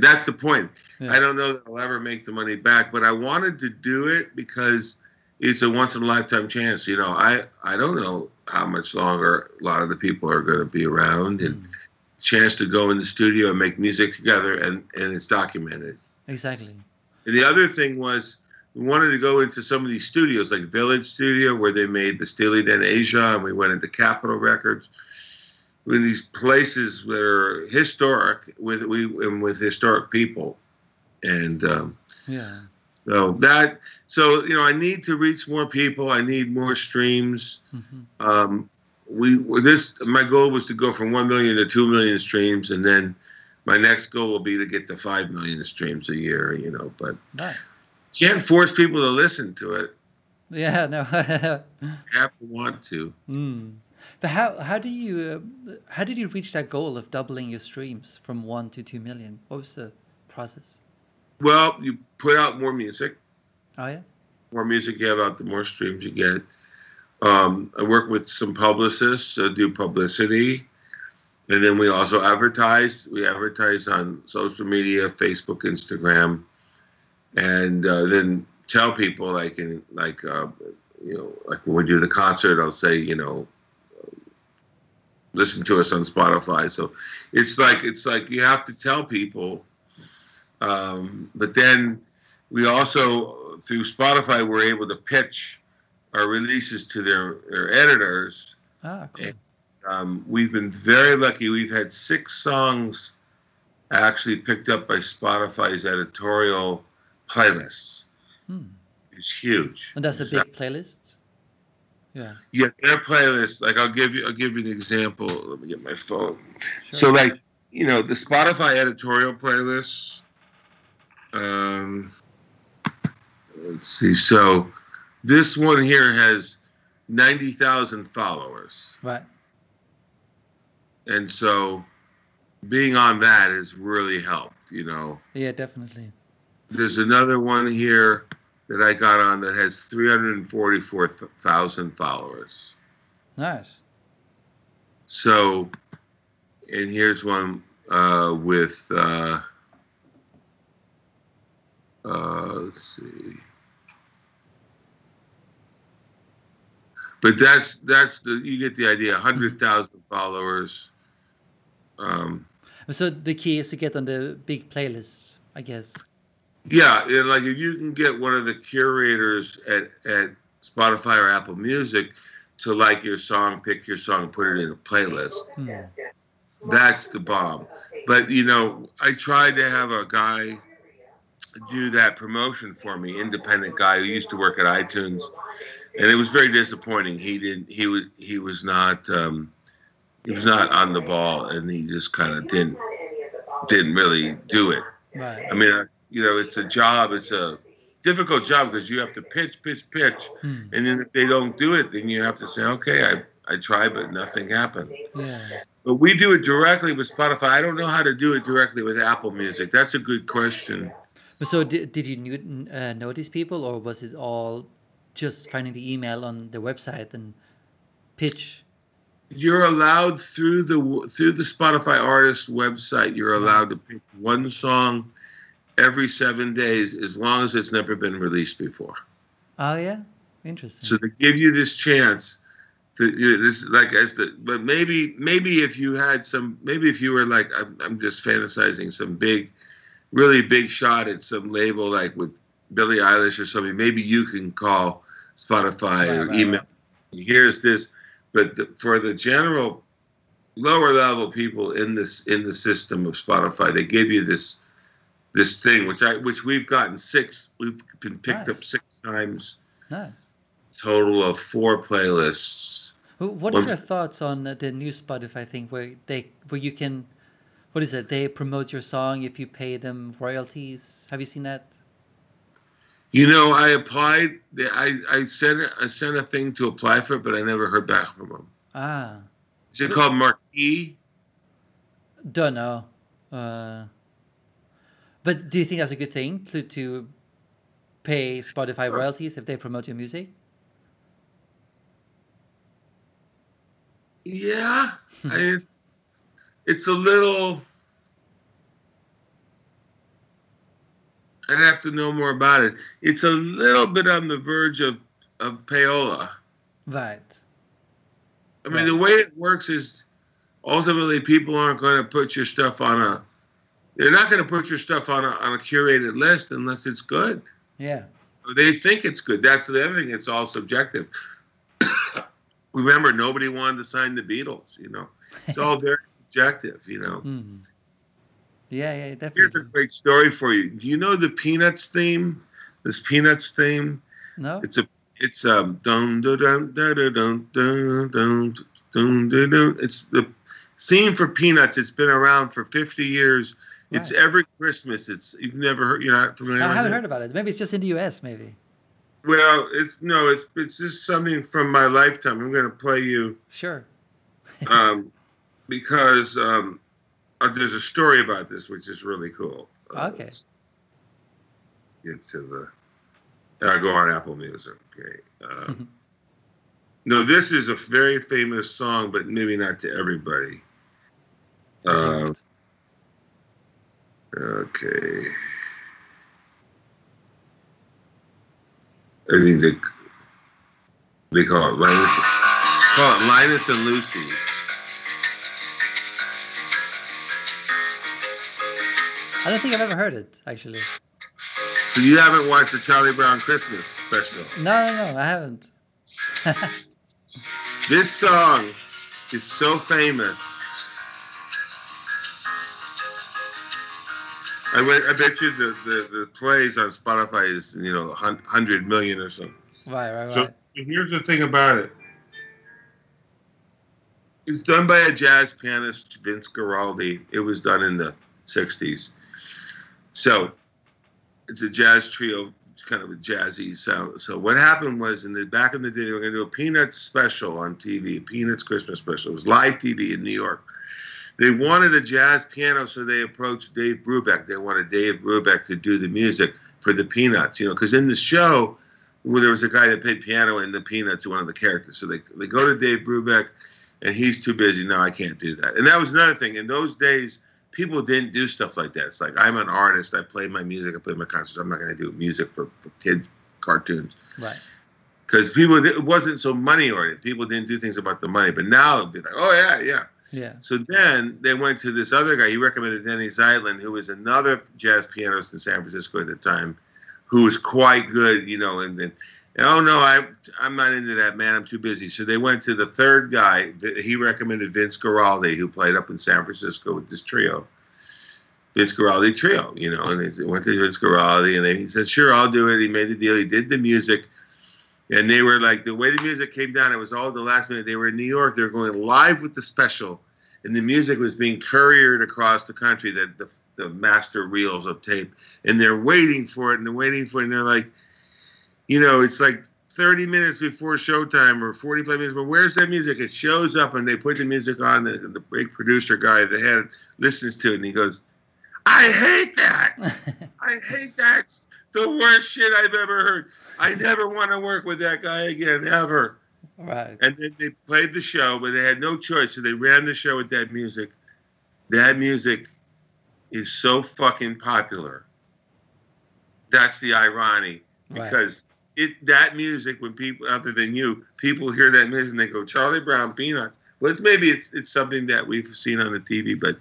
That's the point. Yeah. I don't know that I'll ever make the money back, but I wanted to do it because it's a once in a lifetime chance. You know, I, I don't know how much longer a lot of the people are going to be around, and mm. chance to go in the studio and make music together, and, and it's documented. Exactly. And the other thing was we wanted to go into some of these studios like Village Studio, where they made the Steely Dan Asia, and we went into Capitol Records. With these places that are historic, with we and with historic people, and um, yeah, so that so you know I need to reach more people. I need more streams. Mm-hmm. um, we this my goal was to go from one million to two million streams, and then my next goal will be to get to five million streams a year. You know, but right. Can't force people to listen to it. Yeah, no, you have to want to. Mm. But how how do you uh, how did you reach that goal of doubling your streams from one to two million? What was the process? Well, you put out more music. Oh yeah. More music you have out, the more streams you get. Um, I work with some publicists, so do publicity, and then we also advertise. We advertise on social media, Facebook, Instagram, and uh, then tell people like in like uh, you know like when we do the concert, I'll say you know. Listen to us on Spotify. So it's like it's like you have to tell people. Um, but then we also, through Spotify, we're able to pitch our releases to their, their editors. Ah, cool. And, um, we've been very lucky. We've had six songs actually picked up by Spotify's editorial playlists. Hmm. It's huge. And that's a big playlist? Yeah. Yeah, their playlist. Like, I'll give you, I'll give you an example. Let me get my phone. Sure. So, like, you know, the Spotify editorial playlists. Um, let's see. So, this one here has ninety thousand followers. Right. And so, being on that has really helped. You know. Yeah, definitely. There's another one here that I got on that has three hundred forty-four thousand followers. Nice. So, and here's one uh, with, uh, uh, let's see. But that's, that's the, you get the idea, one hundred thousand followers. Um, so the key is to get on the big playlists, I guess. Yeah, and like if you can get one of the curators at, at Spotify or Apple Music to like your song, pick your song, put it in a playlist, yeah. That's the bomb. But, you know, I tried to have a guy do that promotion for me, independent guy who used to work at iTunes, and it was very disappointing. He didn't. He was. He was not. Um, he was not on the ball, and he just kind of didn't. Didn't really do it. Right. I mean. I, You know, it's a job. It's a difficult job because you have to pitch, pitch, pitch. Mm. And then if they don't do it, then you have to say, okay, I, I tried, but nothing happened. Yeah. But we do it directly with Spotify. I don't know how to do it directly with Apple Music. That's a good question. So did, did you uh, know these people, or was it all just finding the email on the website and pitch? You're allowed through the through the Spotify artist website. You're allowed to pick one song every seven days, as long as it's never been released before. Oh yeah, interesting. So they give you this chance. To, you know, this like as the but maybe maybe if you had some maybe if you were like I'm, I'm just fantasizing some big, really big shot at some label like with Billie Eilish or something. Maybe you can call Spotify right, or right, email. Right. Here's this. But the, for the general lower level people in this in the system of Spotify, they give you this this thing, which I which we've gotten six. We've been picked nice. up six times. Nice. Total of four playlists. What is your thoughts on the new Spotify thing, where they where you can, what is it? They promote your song if you pay them royalties. Have you seen that? You know, I applied. I I sent I sent a thing to apply for it, but I never heard back from them. Ah, is it called Mackie? Don't know. Uh, but do you think that's a good thing to to pay Spotify royalties if they promote your music? Yeah, I, it's a little. I'd have to know more about it. It's a little bit on the verge of, of payola. Right. I mean, right. the way it works is ultimately people aren't going to put your stuff on a... They're not going to put your stuff on a, on a curated list unless it's good. Yeah. They think it's good. That's the other thing. It's all subjective. Remember, nobody wanted to sign the Beatles, you know. It's all very subjective, you know. Mm-hmm. Yeah, yeah, definitely. Here's a great story for you. Do you know the Peanuts theme? This Peanuts theme? No. It's a, it's um, dun dun dun dun dun dun dun dun dun. It's the theme for Peanuts. It's been around for fifty years. Right. It's every Christmas. It's you've never heard. You're not familiar. I haven't heard about it. Maybe it's just in the U S. Maybe. Well, it's no, it's it's just something from my lifetime. I'm going to play you. Sure. um, because um. Uh, there's a story about this, which is really cool. Uh, okay. Get to the. Uh, go on Apple Music. Okay. Uh, no, this is a very famous song, but maybe not to everybody. Uh, okay. I think they they call it Linus. Call it Linus and Lucy. I don't think I've ever heard it, actually. So you haven't watched the Charlie Brown Christmas special? No, no, no, I haven't. This song is so famous. I, went, I bet you the, the, the plays on Spotify is, you know, one hundred million or something. Right, right, right. So here's the thing about it. It's done by a jazz pianist, Vince Guaraldi. It was done in the sixties. So it's a jazz trio, kind of a jazzy sound. So what happened was, in the back in the day, they were going to do a Peanuts special on T V, Peanuts Christmas special. It was live T V in New York. They wanted a jazz piano, so they approached Dave Brubeck. They wanted Dave Brubeck to do the music for the Peanuts, you know, because in the show, well, there was a guy that played piano in the Peanuts, one of the characters. So they, they go to Dave Brubeck, and he's too busy. No, I can't do that. And that was another thing. In those days, people didn't do stuff like that. It's like, I'm an artist. I play my music. I play my concerts. I'm not going to do music for, for kids' cartoons. Right. Because people, it wasn't so money-oriented. People didn't do things about the money. But now it'd be like, oh, yeah, yeah. Yeah. So then they went to this other guy. He recommended Denny Zeitlin, who was another jazz pianist in San Francisco at the time, who was quite good, you know. And then, oh, no, I, I'm not into that, man. I'm too busy. So they went to the third guy. He recommended Vince Guaraldi, who played up in San Francisco with this trio, Vince Guaraldi trio, you know. And they went to Vince Guaraldi, and they, he said, sure, I'll do it. He made the deal. He did the music. And they were like, the way the music came down, it was all the last minute. They were in New York. They were going live with the special, and the music was being couriered across the country, the, the, the master reels of tape. And they're waiting for it, and they're waiting for it, and they're like, you know, it's like thirty minutes before showtime or forty-five minutes. But where's that music? It shows up, and they put the music on. The, the big producer guy, the head, listens to it, and he goes, I hate that. I hate that. It's the worst shit I've ever heard. I never want to work with that guy again, ever. Right. And then they played the show, but they had no choice, so they ran the show with that music. That music is so fucking popular. That's the irony, because right. it that music, when people other than you, people hear that music and they go, Charlie Brown, Peanuts. Well, maybe it's it's something that we've seen on the T V, but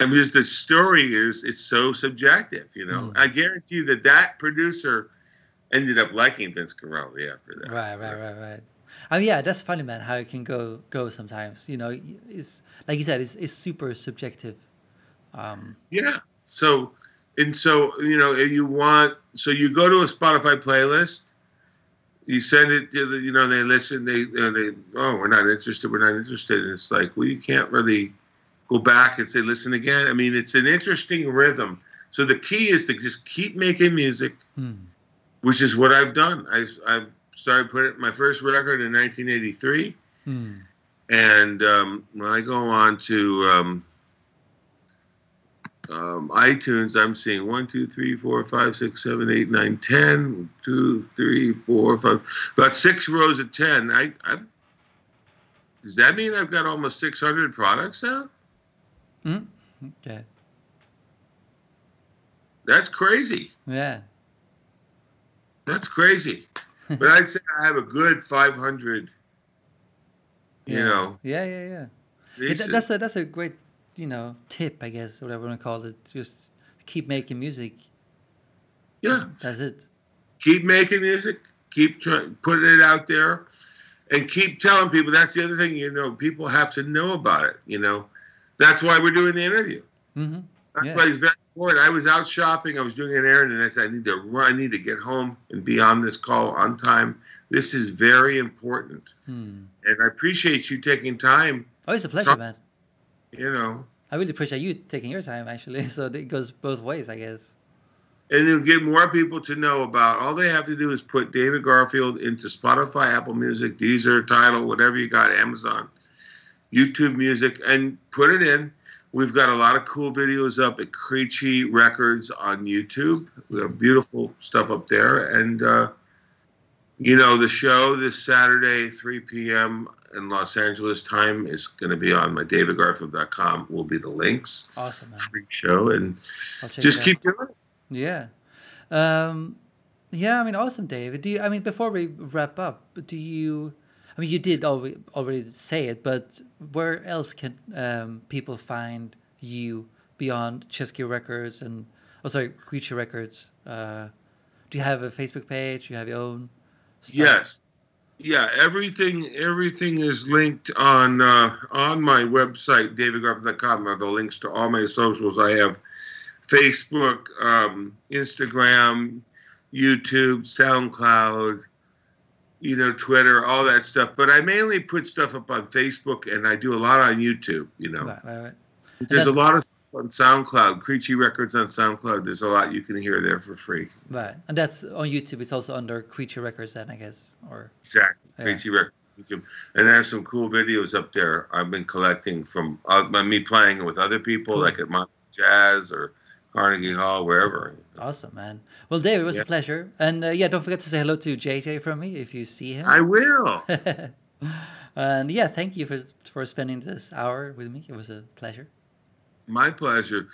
I mean, the story is it's so subjective, you know. Mm. I guarantee you that that producer ended up liking Vince Guaraldi after that. Right, right, right, right. I mean, yeah, that's funny, man, how it can go go sometimes. You know, it's like you said, it's it's super subjective. Um, yeah. So. And so, you know, if you want, so you go to a Spotify playlist, you send it to the, you know, they listen, they, and they, oh, we're not interested, we're not interested. And it's like, well, you can't really go back and say, listen again. I mean, it's an interesting rhythm. So the key is to just keep making music, hmm. which is what I've done. I, I started putting my first record in nineteen eighty-three. Hmm. And um, when I go on to... Um, Um, iTunes, I'm seeing one, two, three, four, five, six, seven, eight, nine, ten, two, three, four, five, about six rows of ten. I, I, does that mean I've got almost six hundred products now? Mm, okay. That's crazy. Yeah. That's crazy. But I'd say I have a good five hundred, you yeah. know. Yeah, yeah, yeah. It, that's, a, that's a great... you know, tip, I guess, whatever you want to call it. Just keep making music. Yeah. That's it. Keep making music. Keep trying, putting it out there. And keep telling people. That's the other thing, you know, people have to know about it, you know. That's why we're doing the interview. Mm-hmm. That's yeah. why it's very important. I was out shopping. I was doing an errand, and I said, I need to run. I need to get home and be on this call on time. This is very important. Hmm. And I appreciate you taking time. Oh, it's a pleasure, man. You know, I really appreciate you taking your time, actually. So it goes both ways, I guess. And it'll get more people to know about. All they have to do is put David Garfield into Spotify, Apple Music, Deezer, Tidal, whatever you got, Amazon, YouTube Music, and put it in. We've got a lot of cool videos up at Creatchy Records on YouTube. We have beautiful stuff up there. And, uh, you know, the show this Saturday, three p m in Los Angeles time is going to be on my david garfield dot com. Will be the links. Awesome, man. Free show, and just keep doing it. Yeah, um, yeah. I mean, awesome, David. Do you? I mean, before we wrap up, do you? I mean, you did already, already say it, but where else can um, people find you beyond Creatchy Records and oh, sorry, Creatchy Records? Uh, do you have a Facebook page? Do you have your own? Stuff? Yes. Yeah, everything everything is linked on uh, on my website, david garfield dot com. Are the links to all my socials. I have Facebook, um, Instagram, YouTube, SoundCloud, you know, Twitter, all that stuff. But I mainly put stuff up on Facebook, and I do a lot on YouTube. You know, right, right, right. There's a lot of stuff on SoundCloud, Creatchy Records on SoundCloud. There's a lot you can hear there for free. Right, and that's on YouTube. It's also under Creatchy Records, then I guess. Or, exactly, yeah. Creatchy Records, and I have some cool videos up there. I've been collecting from uh, me playing with other people, cool. like at Monty Jazz or Carnegie Hall, wherever. Awesome, man. Well, David, it was yeah. a pleasure, and uh, yeah, don't forget to say hello to J J from me if you see him. I will. And yeah, thank you for for spending this hour with me. It was a pleasure. My pleasure.